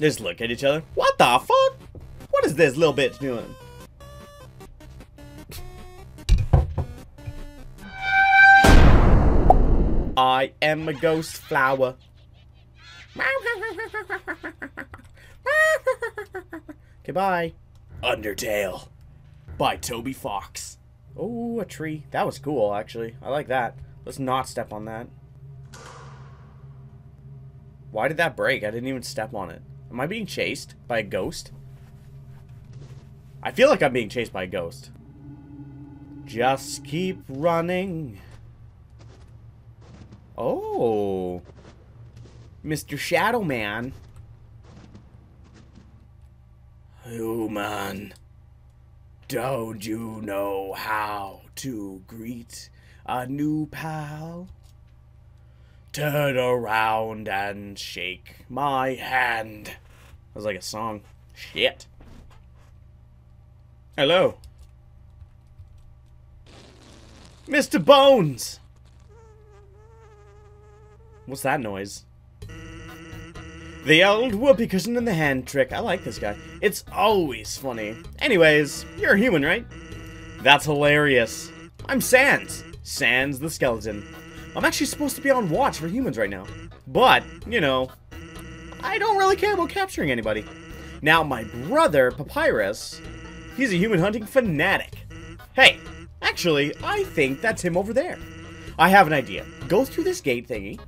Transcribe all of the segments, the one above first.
just look at each other. What the fuck? What is this little bitch doing? I am a ghost flower. Goodbye. Undertale by Toby Fox. Oh, a tree. That was cool, actually. I like that. Let's not step on that. Why did that break? I didn't even step on it. Am I being chased by a ghost? I feel like I'm being chased by a ghost. Just keep running. Oh. Mr. Shadow Man. Human, don't you know how to greet a new pal? Turn around and shake my hand. That was like a song. Shit. Hello. Mr. Bones! What's that noise? The old whoopee cushion in the hand trick. I like this guy. It's always funny. Anyways, you're a human, right? That's hilarious. I'm Sans. Sans the skeleton. I'm actually supposed to be on watch for humans right now. But, you know, I don't really care about capturing anybody. Now, my brother, Papyrus, he's a human hunting fanatic. Hey, actually, I think that's him over there. I have an idea. Go through this gate thingy.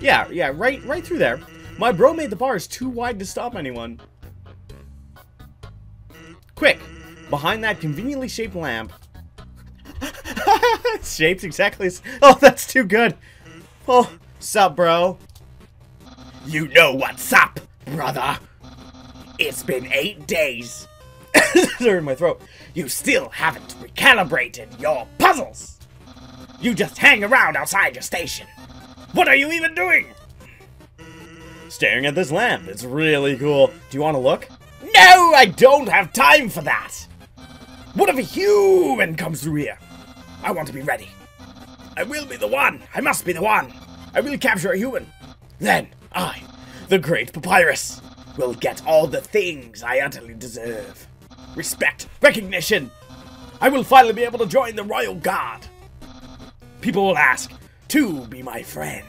Yeah, right through there. My bro made the bars too wide to stop anyone. Quick, behind that conveniently shaped lamp. Shaped exactly as... Oh, that's too good. Oh, sup, bro? You know what's up, brother. It's been 8 days. They're in my throat. You still haven't recalibrated your puzzles. You just hang around outside your station. What are you even doing? Staring at this lamp. It's really cool. Do you want to look? No, I don't have time for that. What if a human comes through here? I want to be ready. I will be the one. I must be the one. I will capture a human. Then I, the great Papyrus, will get all the things I utterly deserve. Respect, recognition. I will finally be able to join the royal guard. People will ask to be my friend.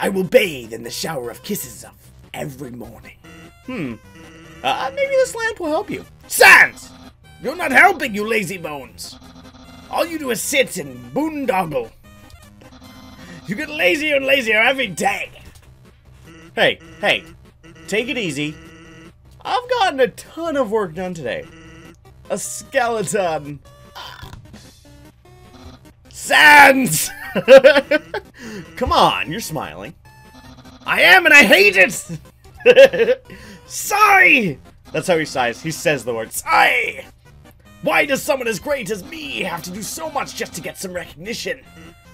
I will bathe in the shower of kisses of every morning. Maybe this lamp will help you. Sans! You're not helping, you lazy bones. All you do is sit and boondoggle. You get lazier and lazier every day. Hey, take it easy. I've gotten a ton of work done today. A skeleton. Sans! Come on, you're smiling. I am, and I hate it! Sigh! That's how he sighs. He says the word, sigh! Why does someone as great as me have to do so much just to get some recognition?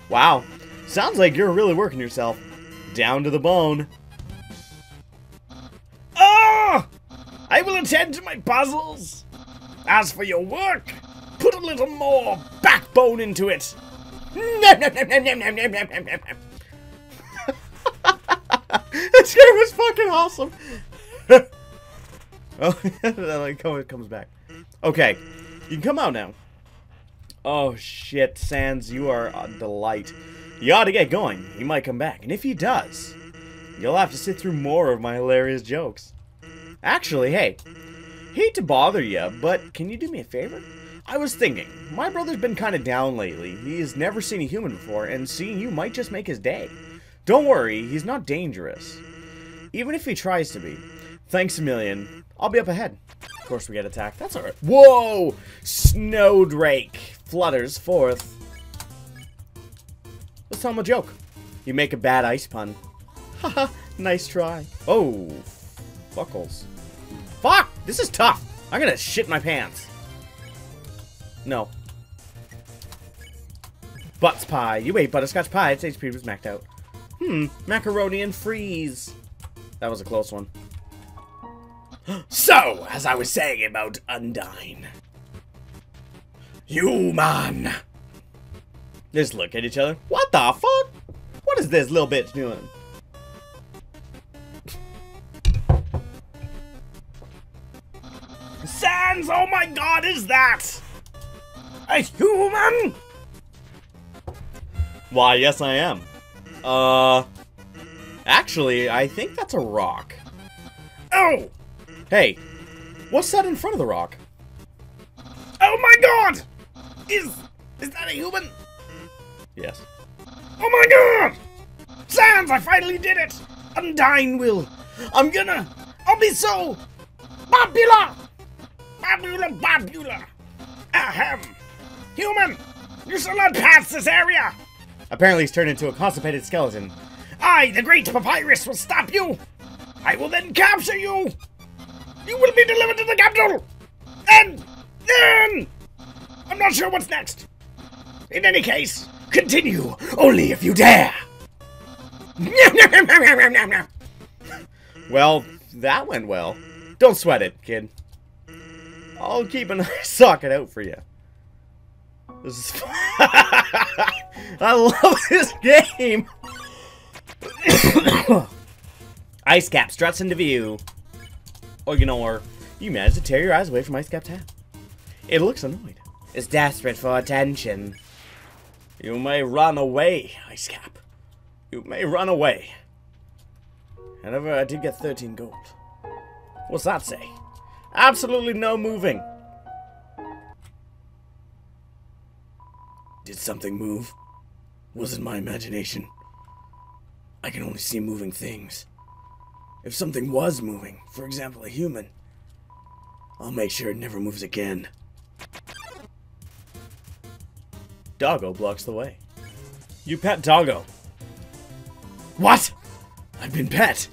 Wow. Sounds like you're really working yourself. Down to the bone. Oh! I will attend to my puzzles. As for your work, put a little more backbone into it. This game was fucking awesome. Oh, it comes back. Okay, you can come out now. Oh shit, Sans, you are a delight. You ought to get going. He might come back, and if he does, you'll have to sit through more of my hilarious jokes. Actually, hey, hate to bother you, but can you do me a favor? I was thinking, my brother's been kind of down lately. He's never seen a human before, and seeing you might just make his day. Don't worry, he's not dangerous. Even if he tries to be. Thanks a million. I'll be up ahead. Of course we get attacked. That's alright. Whoa! Snowdrake flutters forth. Let's tell him a joke. You make a bad ice pun. Haha, nice try. Oh, fuckles. Fuck! This is tough. I'm gonna shit my pants. No. Butts pie. You ate butterscotch pie. Its HP was maxed out. Macaroni and freeze. That was a close one. So, as I was saying about Undyne. Human. Just look at each other. What the fuck? What is this little bitch doing? Sans, oh my god, is that a human? Why, yes I am. Actually, I think that's a rock. Oh! Hey, what's that in front of the rock? Oh my god! Is that a human? Yes. Oh my god! Sans, I finally did it! Undyne will. I'll be so popular! Popular! Ahem! Human! You shall not pass this area! Apparently he's turned into a constipated skeleton. I, the great Papyrus, will stop you! I will then capture you! You will be delivered to the capital! And then... I'm not sure what's next. In any case, continue, only if you dare! Well, that went well. Don't sweat it, kid. I'll keep an eye socket out for you. This is... I love this game! Ice Cap struts into view. Ignore. You managed to tear your eyes away from Ice Cap's hat. It looks annoyed. It's desperate for attention. You may run away, Ice Cap. You may run away. However, I did get 13 gold. What's that say? Absolutely no moving. Did something move? Was it my imagination? I can only see moving things. If something was moving, for example, a human, I'll make sure it never moves again. Doggo blocks the way. You pet Doggo. What? I've been pet.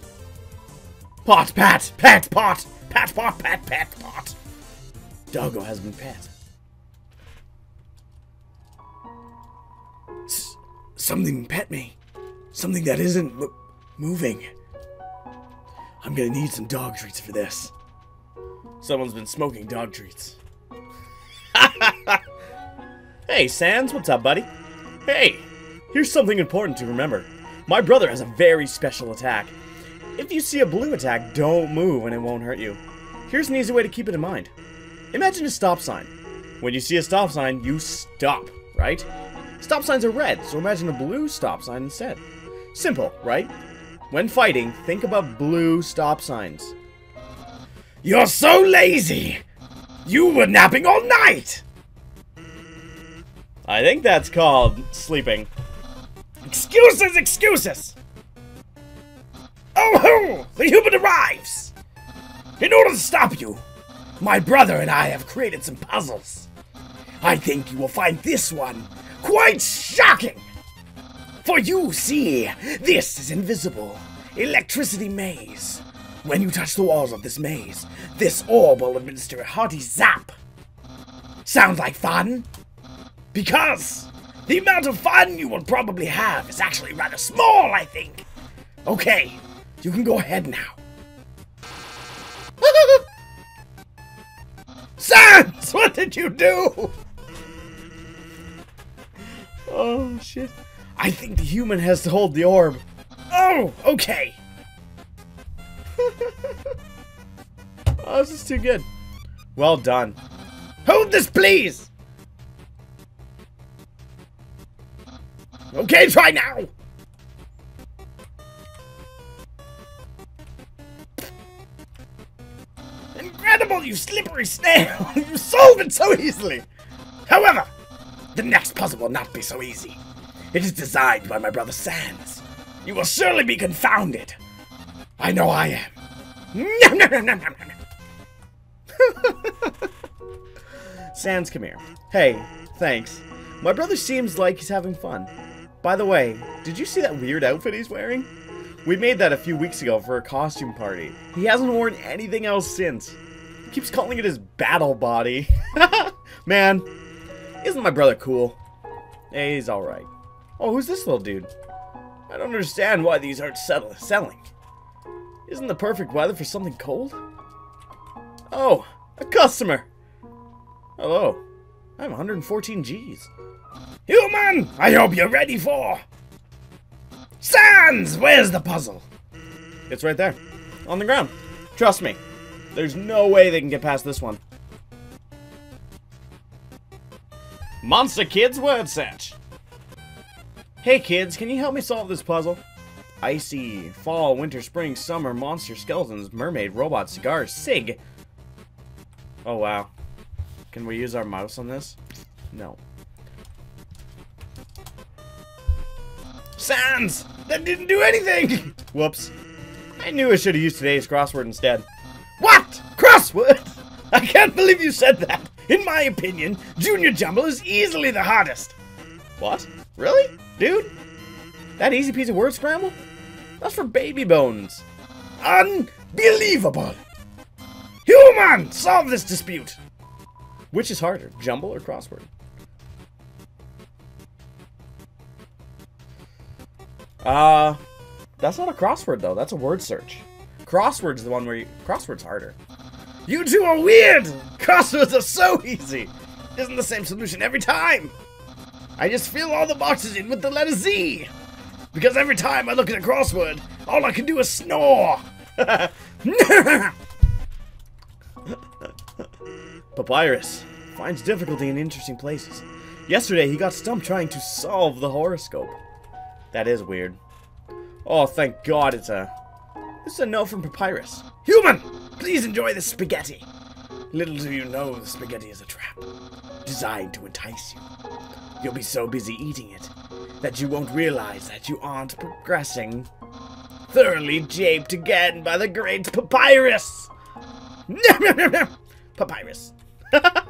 Pot, pat, pet, pot, pat, pot, pat, pet, pot. Doggo has been pet. Something pet me. Something that isn't moving. I'm gonna need some dog treats for this. Someone's been smoking dog treats. Hey, Sans, what's up, buddy? Hey, here's something important to remember. My brother has a very special attack. If you see a blue attack, don't move and it won't hurt you. Here's an easy way to keep it in mind. Imagine a stop sign. When you see a stop sign, you stop, right? Stop signs are red, so imagine a blue stop sign instead. Simple, right? When fighting, think about blue stop signs. You're so lazy! You were napping all night! I think that's called sleeping. Excuses, excuses! Oh ho! The human arrives! In order to stop you, my brother and I have created some puzzles. I think you will find this one quite shocking! For you see, this is invisible electricity maze. When you touch the walls of this maze, this orb will administer a hearty zap. Sounds like fun? Because the amount of fun you will probably have is actually rather small, I think. Okay, you can go ahead now. Sans, what did you do? Oh, shit. I think the human has to hold the orb. Oh, okay. Oh, this is too good. Well done. Hold this, please! Okay, try now! Incredible, you slippery snail! You solved it so easily! However, the next puzzle will not be so easy. It is designed by my brother Sans. You will surely be confounded. I know I am. Sans, come here. Hey, thanks. My brother seems like he's having fun. By the way, did you see that weird outfit he's wearing? We made that a few weeks ago for a costume party. He hasn't worn anything else since. He keeps calling it his battle body. Man, isn't my brother cool? Hey, he's alright. Oh, who's this little dude? I don't understand why these aren't selling. Isn't the perfect weather for something cold? Oh, a customer! Hello. I have 114 G's. Human! I hope you're ready for... Sans! Where's the puzzle? It's right there. On the ground. Trust me. There's no way they can get past this one. Monster Kids word search. Hey kids, can you help me solve this puzzle? Icy, fall, winter, spring, summer, monster, skeletons, mermaid, robot, cigars, sig. Oh wow. Can we use our mouse on this? No. Sans! That didn't do anything! Whoops. I knew I should have used today's crossword instead. What? Crossword? I can't believe you said that. In my opinion, Junior Jumble is easily the hardest. What? Really? Dude? That easy piece of word scramble? That's for baby bones. Unbelievable! Human! Solve this dispute! Which is harder, jumble or crossword? That's not a crossword though, that's a word search. Crossword's the one where you... Crossword's harder. You two are weird! Crosswords are so easy! Isn't the same solution every time! I just fill all the boxes in with the letter Z! Because every time I look at a crossword, all I can do is snore! Papyrus finds difficulty in interesting places. Yesterday he got stumped trying to solve the horoscope. That is weird. Oh, thank God it's a... This is a note from Papyrus. Human! Please enjoy this spaghetti. Little do you know the spaghetti is a trap, designed to entice you. You'll be so busy eating it that you won't realize that you aren't progressing. Thoroughly japed again by the great Papyrus! Papyrus. I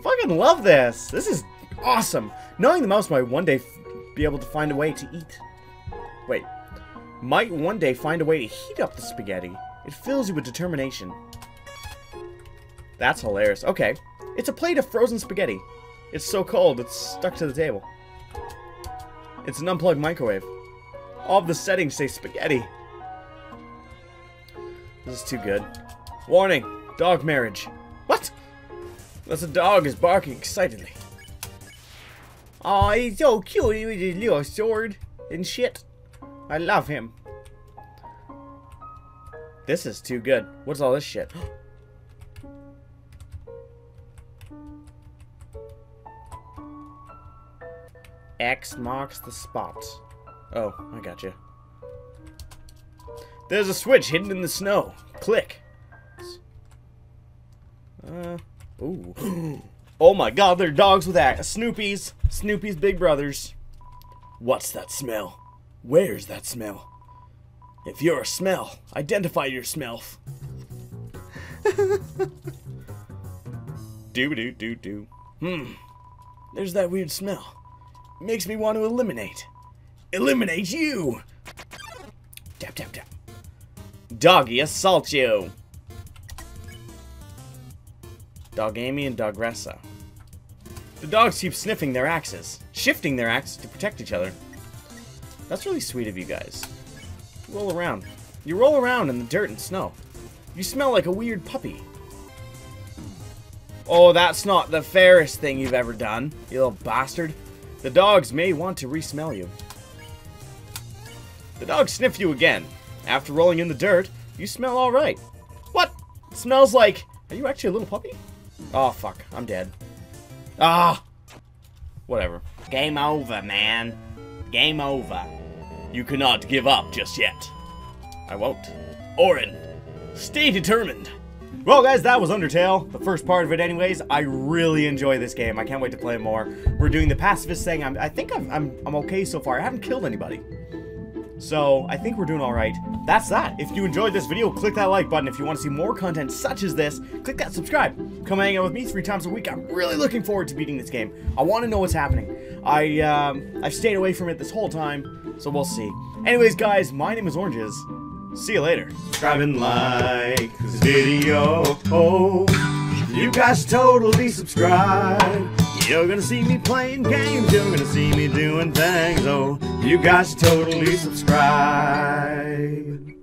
fucking love this. This is awesome. Knowing the mouse might one day be able to find a way to eat. Wait. Might one day find a way to heat up the spaghetti. It fills you with determination. That's hilarious. Okay. It's a plate of frozen spaghetti. It's so cold, it's stuck to the table. It's an unplugged microwave. All of the settings say spaghetti. This is too good. Warning. Dog marriage. What? That's a dog is barking excitedly. Aw, he's so cute with his little sword and shit. I love him. This is too good. What's all this shit? X marks the spot. Oh, I gotcha. There's a switch hidden in the snow. Click. Ooh. Oh my God, they're dogs with axe. Snoopy's. Snoopy's big brothers. What's that smell? Where's that smell? If you're a smell, identify your smell. Doo-doo-doo-doo. There's that weird smell. It makes me want to eliminate. Eliminate you! Tap, tap, tap. Doggy assault you! Dogamy and Dogressa. The dogs keep sniffing their axes, shifting their axes to protect each other. That's really sweet of you guys. Roll around. You roll around in the dirt and snow. You smell like a weird puppy. Oh, that's not the fairest thing you've ever done, you little bastard. The dogs may want to re-smell you. The dogs sniff you again. After rolling in the dirt, you smell alright. What? It smells like... Are you actually a little puppy? Oh, fuck. I'm dead. Ah! Whatever. Game over, man. Game over. You cannot give up just yet. I won't. Orin, stay determined. Well, guys, that was Undertale. The first part of it anyways. I really enjoy this game. I can't wait to play more. We're doing the pacifist thing. I think I'm okay so far. I haven't killed anybody. So, I think we're doing alright. That's that. If you enjoyed this video, click that like button. If you want to see more content such as this, click that subscribe. Come hang out with me 3 times a week. I'm really looking forward to beating this game. I want to know what's happening. I've stayed away from it this whole time, so we'll see. Anyways, guys, my name is Oranges. See you later. Subscribe and like this video. Oh, you guys totally subscribe. You're gonna see me playing games, you're gonna see me doing things, oh, you guys totally subscribe.